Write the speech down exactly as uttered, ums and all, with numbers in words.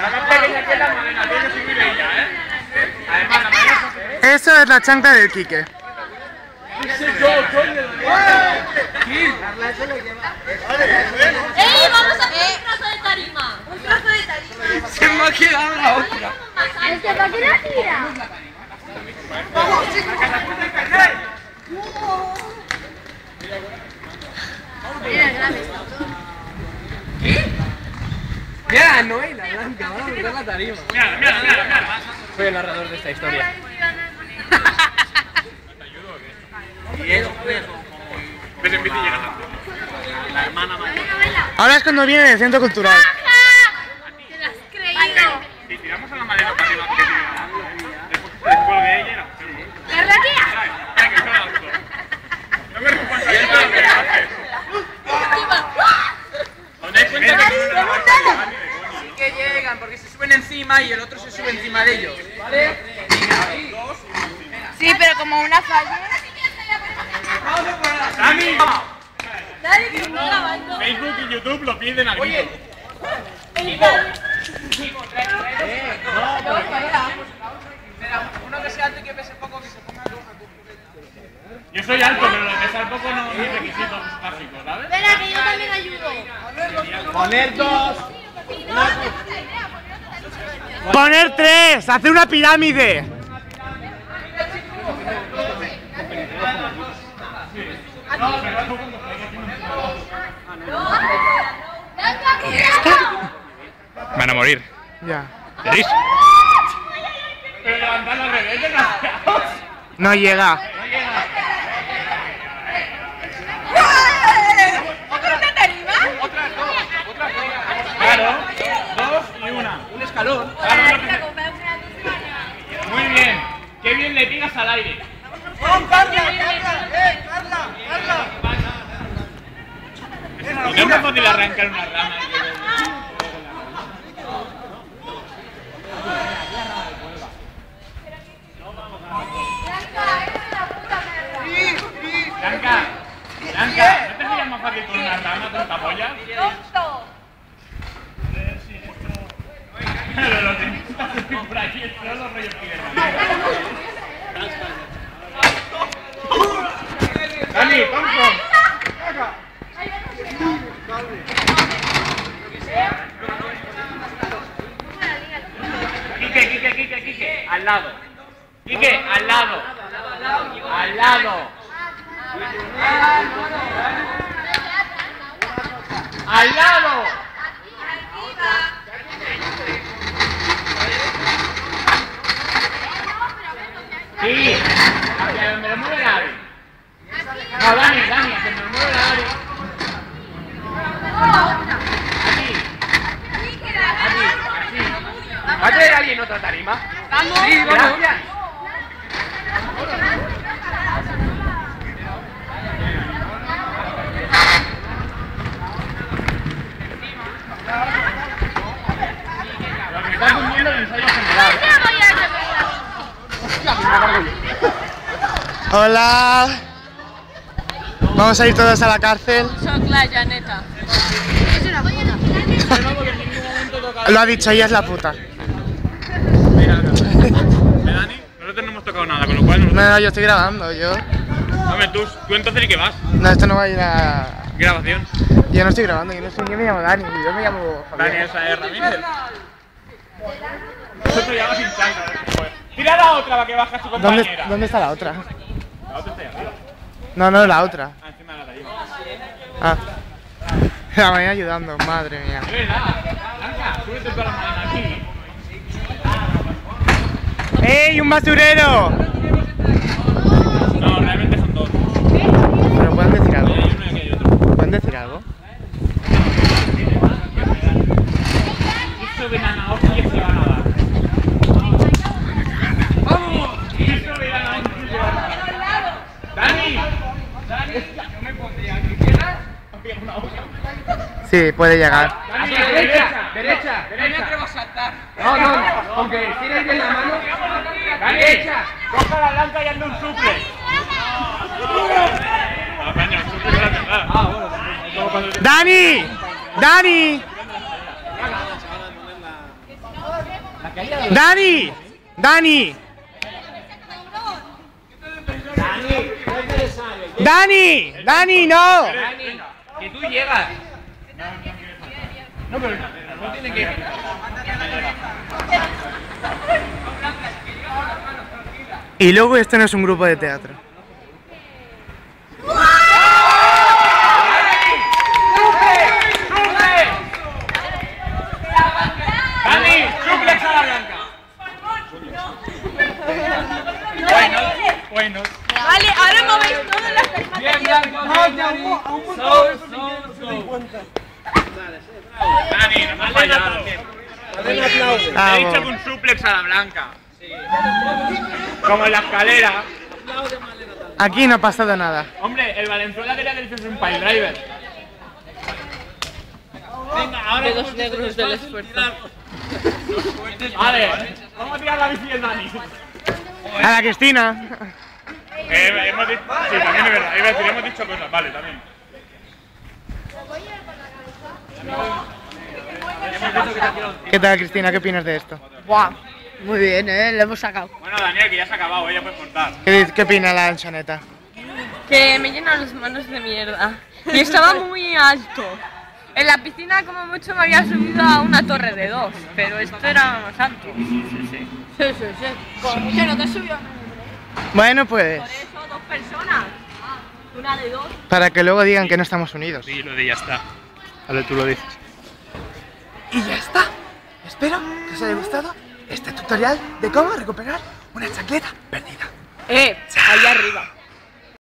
La más pequeña que es la morena, tiene que subir ella, ¿eh? Además, la morena. Eso es la chancla del Quique. ¿Qué sé yo, coño? ¿Qué? ¡Ey, vamos a hacer un trozo de tarima! ¡Un trozo de tarima! Se me ha quedado la otra. ¡Es que para qué la tira! ¡Vamos, chicos! Mira, grave está. ¿Qué? Mira, no hay la blanca, vamos a quitar la tarima. Mira, mira, mira, mira. Soy el narrador de esta historia. ¿Te ayudo o qué? ¿Y eso? ¿Ves en bici llegas a la hermana más? Ahora es cuando viene del centro cultural. ¡Te lo has creído! Si tiramos a la madera para arriba, después que se descuelgue ella y la hacemos. ¿La raquilla? No me respondas a ella. Sí que llegan, porque se suben encima y el otro se sube encima de ellos. ¿Vale? Sí, pero como una falla. ¡Dani! Dale, que estoy grabando. Facebook y YouTube lo piden al mismo. Uno que sea alto y que pese poco, que se ponga luz a tu. Yo soy alto, pero lo que sea poco no es requisito básico, ¿sabes? Espera, que yo también ayudo. Poner dos. Poner tres. Hacer una pirámide. Van a morir. Ya. ¿Veréis? Pero levantar la rebelde, no llega. No llega. Calor. Claro, muy bien, qué bien le tiras al aire. ¡Carla, Carla! ¡Eh, Carla! ¡Carla! No es fácil arrancar una rama. Blanca, Blanca, ¿no te sería más fácil con una rama, tonta polla? Por aquí no los reyes piden. Dani, vamos. Quique, Quique, Quique, Quique, al lado. Quique, al lado. Al lado. Al lado. Sí, que me lo mueve el ave. No, Dani, Dani, que me lo mueve el ave. Aquí. Aquí, aquí. ¿Va a traer alguien otra tarima? ¡Vamos! Sí, vamos. Lo que está cumpliendo el ensayo general. Hola. Vamos a ir todos a la cárcel. Soclaya, neta. Es una puta. Lo ha dicho, ella es la puta. Mira, Dani, nosotros no hemos tocado nada, con lo cual... No, no, yo estoy grabando, yo... Dame, tú, tú entonces ¿y qué vas? No, esto no va a ir a... ¿Grabación? Yo no estoy grabando, yo no sé, yo me llamo Dani, yo me llamo... Javier. Dani, esa es Ramírez. Nosotros ya vas sin chance. Tira la otra para que baje su compañera. ¿Dónde, ¿Dónde está la otra? La otra está ahí arriba. No, no, la otra. Ah, encima de la tarima. Ah. La mañana ayudando, madre mía. Es verdad. Blanca, súbete toda la mañana aquí. ¡Ey, un basurero! No, realmente son dos. ¿Pero pueden decir algo? Hay uno y aquí hay otro. ¿Pueden decir algo? Esto de nana, hostia, se va a nadar. Sí, puede llegar. Dani, derecha, derecha, derecha. No me atrevo a saltar. No, no, aunque tires bien la mano. Dani, derecha. Coja la lanza y anda un suple. ¡Dani! ¡Dani! Dani, Dani, Dani, Dani, no. Dani, que tú llegas. No, pero no tiene que. Y luego esto no es un grupo de teatro. Bueno. Vale, ahora movéis todas las personas. Bien, bien, no, a un montón de cincuenta. Dani, nos ha fallado. Dale un aplauso. He dicho que un suplex a la Blanca. Sí. Como en la escalera. Aquí no ha pasado nada. Hombre, el Valenzuela quería que le hiciese un piledriver. Venga, ahora. De dos negros del esfuerzo. Vale, vamos a tirar la bici del Dani. A la Cristina. Eh, hemos dicho, sí, también es verdad, iba a decir, hemos dicho cosas, vale, también. ¿Qué tal, Cristina? ¿Qué opinas de esto? Buah, muy bien, eh, lo hemos sacado. Bueno, Daniel, que ya se ha acabado, ella puede contar. ¿Qué, qué opina la Anchoneta? Que me llenan las manos de mierda. Y estaba muy alto. En la piscina, como mucho, me había subido a una torre de dos, pero esto era más alto. Sí, sí, sí. Sí, sí, sí. Como mucho no te subió. Bueno, pues. Por eso, dos personas. Ah, una de dos. Para que luego digan que no estamos unidos. Sí, lo de ya está. Ahora tú lo dices. Y ya está. Espero que os haya gustado este tutorial de cómo recuperar una chancleta perdida. Eh, allá arriba.